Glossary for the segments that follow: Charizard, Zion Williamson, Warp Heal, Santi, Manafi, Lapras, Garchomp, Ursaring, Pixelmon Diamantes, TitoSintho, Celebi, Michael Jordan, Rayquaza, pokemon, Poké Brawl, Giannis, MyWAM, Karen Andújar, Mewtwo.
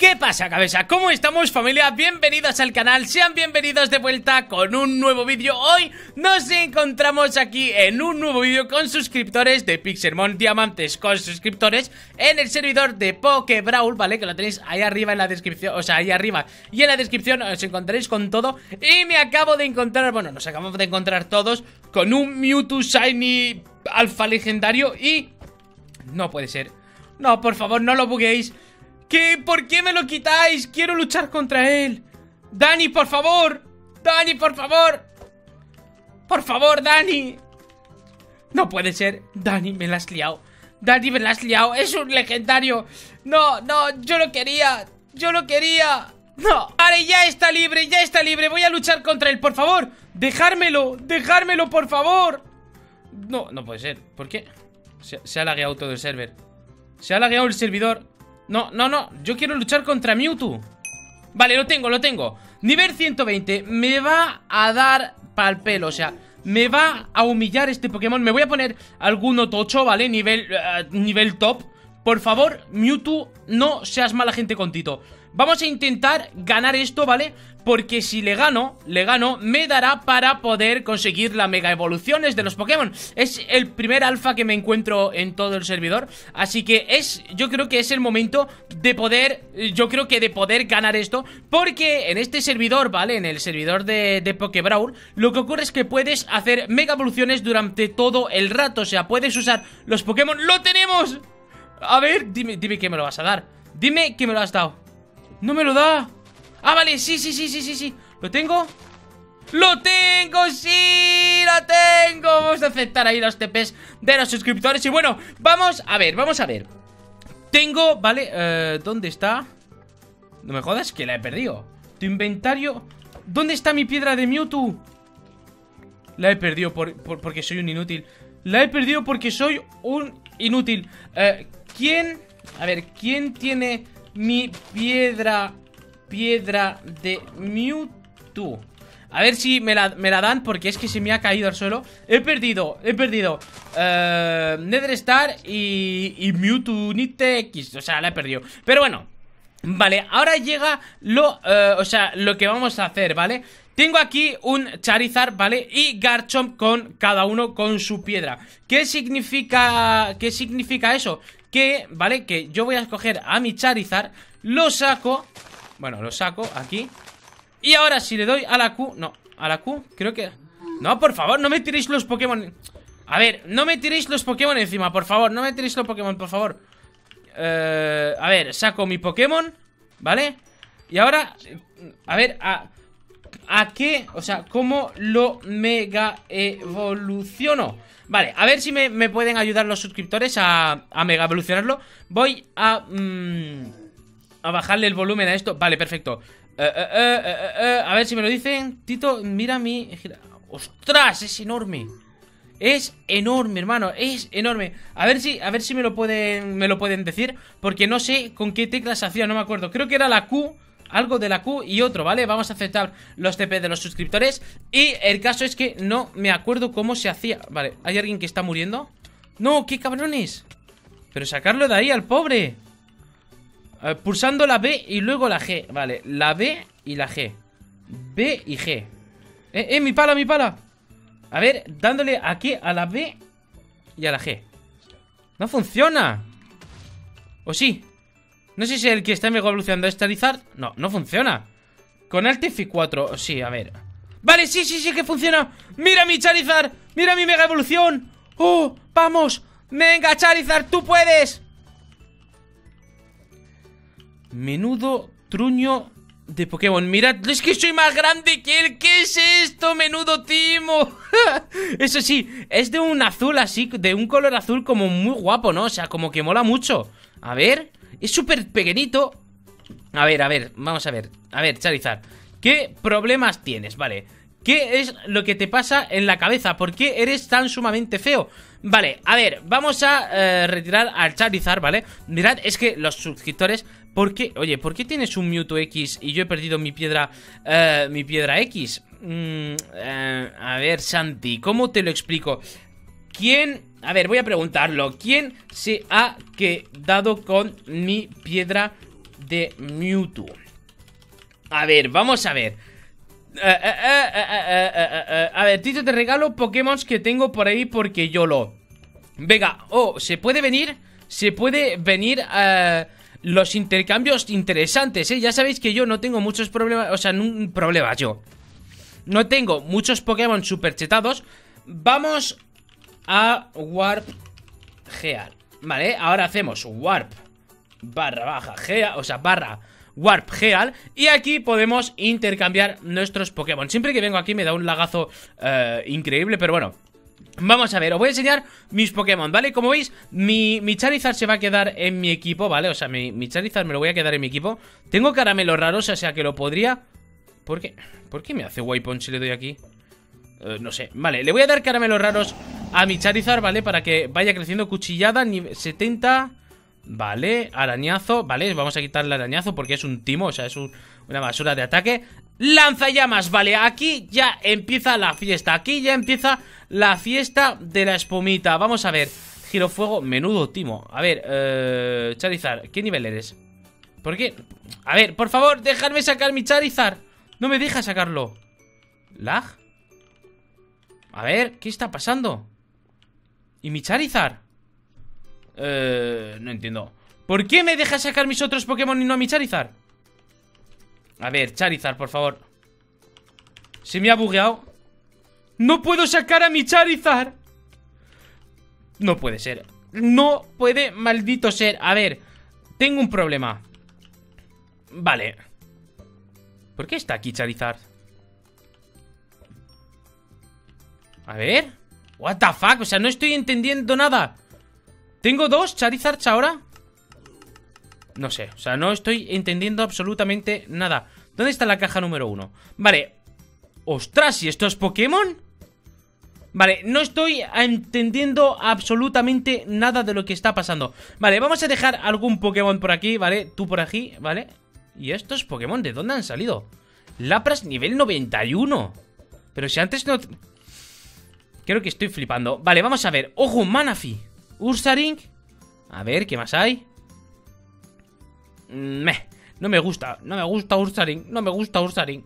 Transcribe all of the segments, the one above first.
¿Qué pasa, cabeza? ¿Cómo estamos, familia? Bienvenidos al canal, sean bienvenidos de vuelta con un nuevo vídeo. Hoy nos encontramos aquí en un nuevo vídeo con suscriptores de Pixelmon Diamantes, con suscriptores en el servidor de Poké Brawl, ¿vale? Que lo tenéis ahí arriba en la descripción, o sea, ahí arriba y en la descripción os encontraréis con todo. Y me acabo de encontrar, bueno, nos acabamos de encontrar todos con un Mewtwo Shiny Alfa Legendario y... no puede ser. No, por favor, no lo bugueéis. ¿Qué? ¿Por qué me lo quitáis? Quiero luchar contra él. Dani, por favor. Dani, por favor. Por favor, Dani. No puede ser. Dani, me la has liado. Dani, me la has liado. Es un legendario. No, no, yo lo quería. Yo lo quería. No. Vale, ya está libre, ya está libre. Voy a luchar contra él, por favor. Dejármelo, dejármelo, por favor. No, no puede ser. ¿Por qué? Se ha lagueado todo el server. Se ha lagueado el servidor. No, no, no, yo quiero luchar contra Mewtwo. Vale, lo tengo, lo tengo. Nivel 120, me va a dar pal pelo, o sea, me va a humillar este Pokémon. Me voy a poner alguno tocho, ¿vale? Nivel top. Por favor, Mewtwo, no seas mala gente con Tito. Vamos a intentar ganar esto, ¿vale? Porque si le gano, me dará para poder conseguir las mega evoluciones de los Pokémon. Es el primer alfa que me encuentro en todo el servidor, así que es, yo creo que es el momento de poder, ganar esto. Porque en este servidor, ¿vale? En el servidor de Poké Brawl, lo que ocurre es que puedes hacer mega evoluciones durante todo el rato. O sea, puedes usar los Pokémon. ¡Lo tenemos! A ver, dime que me lo vas a dar. Dime que me lo has dado. No me lo da. Ah, vale, sí. ¿Lo tengo? ¡Lo tengo! ¡Sí! ¡Lo tengo! Vamos a aceptar ahí los TPs de los suscriptores. Y bueno, vamos a ver, Tengo, vale, ¿dónde está? No me jodas que la he perdido. Tu inventario. ¿Dónde está mi piedra de Mewtwo? La he perdido porque soy un inútil. La he perdido porque soy un inútil. ¿Quién? A ver, ¿quién tiene mi piedra? Piedra de Mewtwo. A ver si me la dan, porque es que se me ha caído al suelo. He perdido Nether Star y Mewtwo Nitex. O sea, la he perdido. Pero bueno, vale, ahora llega lo que vamos a hacer, ¿vale? Tengo aquí un Charizard, ¿vale? Y Garchomp con cada uno con su piedra. ¿Qué significa eso? Que, ¿vale? Que yo voy a escoger a mi Charizard, lo saco. Bueno, lo saco aquí. Y ahora si le doy a la Q... no, a la Q, creo que... no, por favor, no me tiréis los Pokémon. A ver, no me tiréis los Pokémon encima, por favor. No me tiréis los Pokémon, por favor. A ver, saco mi Pokémon, ¿vale? Y ahora... a ver, ¿a qué? O sea, ¿cómo lo mega evoluciono? Vale, a ver si me pueden ayudar los suscriptores a mega evolucionarlo. Voy a... a bajarle el volumen a esto. Vale, perfecto. A ver si me lo dicen. Tito, mira mi... ¡ostras! Es enorme. Es enorme, hermano. Es enorme. A ver si me lo pueden decir. Porque no sé con qué teclas hacía. No me acuerdo. Creo que era la Q. Algo de la Q y otro, ¿vale? Vamos a aceptar los TP de los suscriptores. Y el caso es que no me acuerdo cómo se hacía. Vale, ¿hay alguien que está muriendo? ¡No! ¡Qué cabrones! Pero sacarlo de ahí al pobre. Pulsando la B y luego la G. Vale, la B y la G. B y G. Mi pala, mi pala. A ver, dándole aquí a la B y a la G. No funciona. ¿O sí? No sé si el que está mega evolucionando es Charizard. No, no funciona. Con Alt F4, sí, a ver. Vale, sí que funciona. Mira mi Charizard, mira mi mega evolución. ¡Oh, vamos! Venga, Charizard, tú puedes. Menudo truño de Pokémon. Mirad, es que soy más grande que él. ¿Qué es esto? Menudo timo. Eso sí, es de un azul así, de un color azul como muy guapo, ¿no? O sea, como que mola mucho. A ver, es súper pequeñito. A ver, vamos a ver. A ver, Charizard, ¿qué problemas tienes? Vale, ¿qué es lo que te pasa en la cabeza? ¿Por qué eres tan sumamente feo? Vale, a ver, vamos a retirar al Charizard, ¿vale? Mirad, es que los suscriptores... ¿por qué? Oye, ¿por qué tienes un Mewtwo X y yo he perdido mi piedra X? A ver, Santi, ¿cómo te lo explico? ¿Quién? A ver, voy a preguntarlo. ¿Quién se ha quedado con mi piedra de Mewtwo. A ver, vamos a ver. A ver, Tito, te regalo Pokémon que tengo por ahí porque yo lo... Venga, oh, se puede venir. Se puede venir a... los intercambios interesantes, ¿eh? Ya sabéis que yo no tengo muchos problemas. O sea, no, problemas yo. No tengo muchos Pokémon super chetados. Vamos a Warp Heal, ¿vale? Ahora hacemos Warp / Heal, o sea, / Warp Heal. Y aquí podemos intercambiar nuestros Pokémon. Siempre que vengo aquí me da un lagazo increíble, pero bueno. Vamos a ver, os voy a enseñar mis Pokémon, ¿vale? Como veis, mi Charizard se va a quedar en mi equipo, ¿vale? O sea, mi Charizard me lo voy a quedar en mi equipo. Tengo caramelos raros, o sea que lo podría... ¿Por qué me hace Waypoint si le doy aquí? No sé, vale, le voy a dar caramelos raros a mi Charizard, ¿vale? Para que vaya creciendo. Cuchillada, nivel 70... Vale, arañazo, vale, vamos a quitarle arañazo porque es un timo, o sea, es una basura de ataque. Lanzallamas, vale, aquí ya empieza la fiesta, aquí ya empieza la fiesta de la espumita. Vamos a ver, girofuego, menudo timo. A ver, Charizard, ¿qué nivel eres? ¿Por qué? A ver, por favor, déjame sacar mi Charizard. No me deja sacarlo. ¿Lag? A ver, ¿qué está pasando? ¿Y mi Charizard? No entiendo. ¿Por qué me deja sacar mis otros Pokémon y no a mi Charizard? A ver, Charizard, por favor. Se me ha bugueado. ¡No puedo sacar a mi Charizard! No puede ser. No puede, maldito ser. A ver, tengo un problema. Vale. ¿Por qué está aquí Charizard? A ver. What the fuck, o sea, no estoy entendiendo nada. ¿Tengo dos Charizards ahora? No sé, o sea, no estoy entendiendo absolutamente nada. ¿Dónde está la caja número 1? Vale. ¡Ostras! ¿Y esto es Pokémon? Vale, no estoy entendiendo absolutamente nada de lo que está pasando. Vale, vamos a dejar algún Pokémon por aquí, ¿vale? Tú por aquí, ¿vale? ¿Y estos Pokémon de dónde han salido? Lapras nivel 91. Pero si antes no... Creo que estoy flipando. Vale, vamos a ver. ¡Ojo, Manafi! Ursaring. A ver, ¿qué más hay? No me gusta. No me gusta Ursaring. No me gusta Ursaring.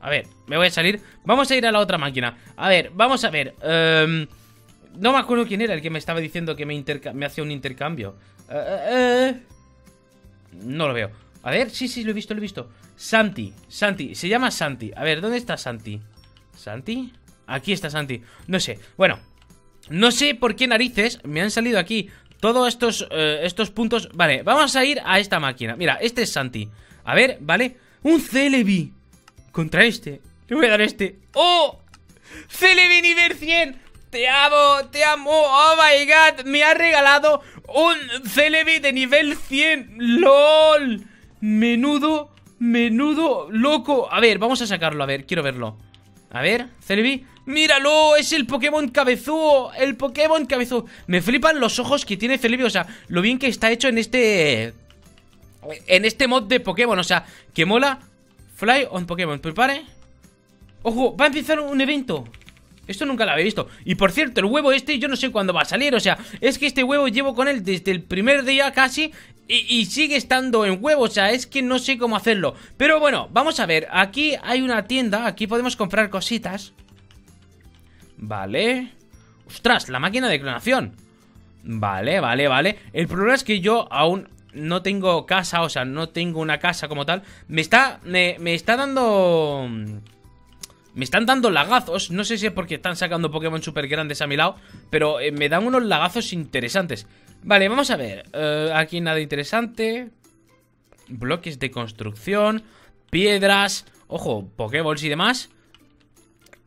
A ver, me voy a salir. Vamos a ir a la otra máquina. A ver, vamos a ver. No me acuerdo quién era el que me estaba diciendo que me hacía un intercambio. No lo veo. A ver, sí, lo he visto, lo he visto. Santi. Se llama Santi. A ver, ¿dónde está Santi? ¿Santi? Aquí está Santi. No sé. Bueno. No sé por qué narices me han salido aquí todos estos puntos. Vale, vamos a ir a esta máquina. Mira, este es Santi. A ver, vale. Un Celebi contra este. Le voy a dar este. ¡Oh! Celebi nivel 100. Te amo, te amo. Oh my god. Me ha regalado un Celebi de nivel 100. LOL. Menudo loco. A ver, vamos a sacarlo. A ver, quiero verlo. A ver, Celebi. ¡Míralo! ¡Es el Pokémon cabezúo! ¡El Pokémon cabezúo! Me flipan los ojos que tiene Celebi. O sea, lo bien que está hecho en este... en este mod de Pokémon. O sea, que mola. Fly on Pokémon. Prepare. ¡Ojo! Va a empezar un evento. Esto nunca lo había visto. Y por cierto, el huevo este yo no sé cuándo va a salir. O sea, es que este huevo llevo con él desde el primer día casi... Y sigue estando en huevo, o sea, es que no sé cómo hacerlo. Pero bueno, vamos a ver. Aquí hay una tienda, aquí podemos comprar cositas. Vale. Ostras, la máquina de clonación. Vale. El problema es que yo aún no tengo casa, o sea, no tengo una casa como tal. Me están dando lagazos. No sé si es porque están sacando Pokémon super grandes a mi lado, pero me dan unos lagazos interesantes. Vale, vamos a ver. Aquí nada interesante. Bloques de construcción, piedras, ojo, Pokéballs y demás.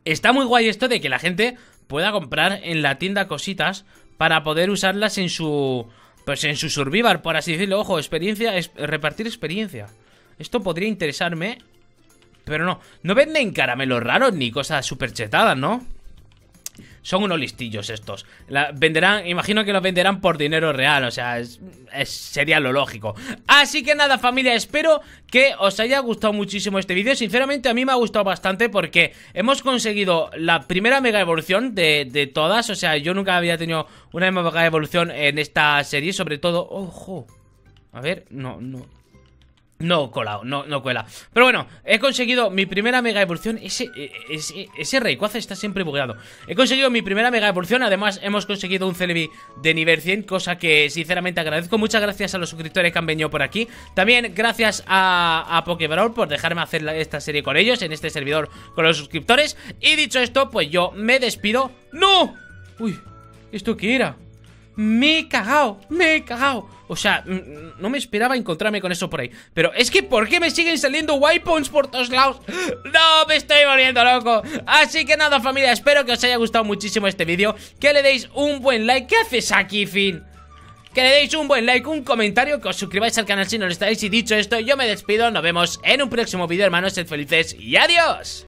Está muy guay esto de que la gente pueda comprar en la tienda cositas para poder usarlas en su... pues en su survival, por así decirlo. Ojo, experiencia, repartir experiencia. Esto podría interesarme. Pero no venden caramelos raros ni cosas súper chetadas, ¿no? Son unos listillos estos. Venderán, imagino que los venderán por dinero real, o sea, sería lo lógico. Así que nada, familia, espero que os haya gustado muchísimo este vídeo. Sinceramente, a mí me ha gustado bastante porque hemos conseguido la primera mega evolución de todas. O sea, yo nunca había tenido una mega evolución en esta serie, sobre todo... ¡Ojo! A ver, no. No cola, no cuela. Pero bueno, he conseguido mi primera mega evolución. Ese Rayquaza está siempre bugueado. He conseguido mi primera mega evolución. Además, hemos conseguido un Celebi de nivel 100, cosa que sinceramente agradezco. Muchas gracias a los suscriptores que han venido por aquí. También gracias a Poké Brawl por dejarme hacer esta serie con ellos, en este servidor con los suscriptores. Y dicho esto, pues yo me despido. ¡No! Uy, ¿esto qué era? Me he cagado, me he cagado. O sea, no me esperaba encontrarme con eso por ahí. Pero es que ¿por qué me siguen saliendo Wipeouts por todos lados? No, me estoy volviendo loco. Así que nada, familia, espero que os haya gustado muchísimo este vídeo, que le deis un buen like. ¿Qué haces aquí, Finn? Que le deis un buen like, un comentario, que os suscribáis al canal si no lo estáis. Y dicho esto, yo me despido. Nos vemos en un próximo vídeo, hermanos. Sed felices y adiós.